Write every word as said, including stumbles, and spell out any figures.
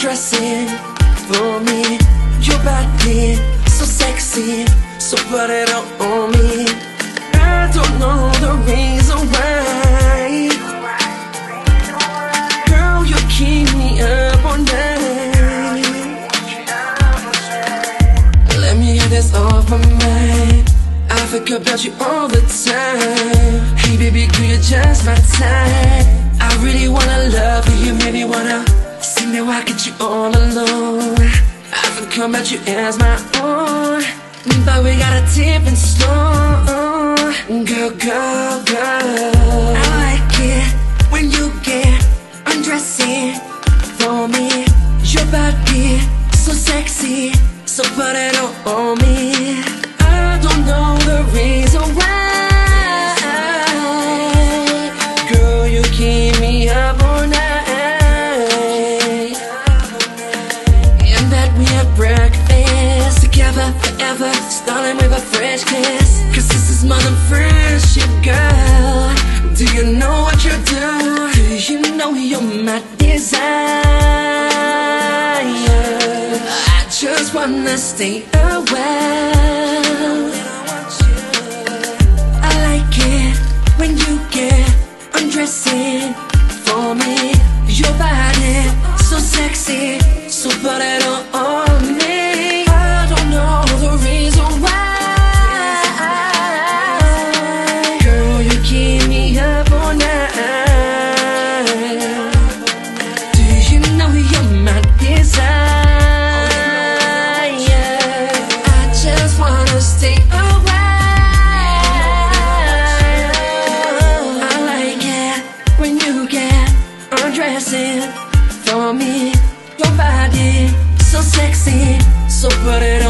Dressing for me, your body so sexy, so put it all on me. I don't know the reason why, girl, you keep me up all night. Let me have this off my mind. I think about you all the time. Hey baby, girl, you're just my type. I really wanna love you, you made me wanna. See me walking you all alone. I can come at you as my own, but we got a different story. Girl, girl, girl, I like it when you get undressing for me. Your body so sexy, so put it all on me. I don't know the reason why, girl, you keep me up all night. Breakfast together forever, starting with a fresh kiss. Cause this is modern friendship, girl. Do you know what you do? Do you know you're my desire? I just wanna stay a while. I like it when you get undressing for me. Your body so sexy, so put it all on me. I don't know the reason why, girl, you keep me up all night. Do you know you're my desire? I just wanna stay a while. I like it when you get undressing for me. Your body so sexy, so put it on.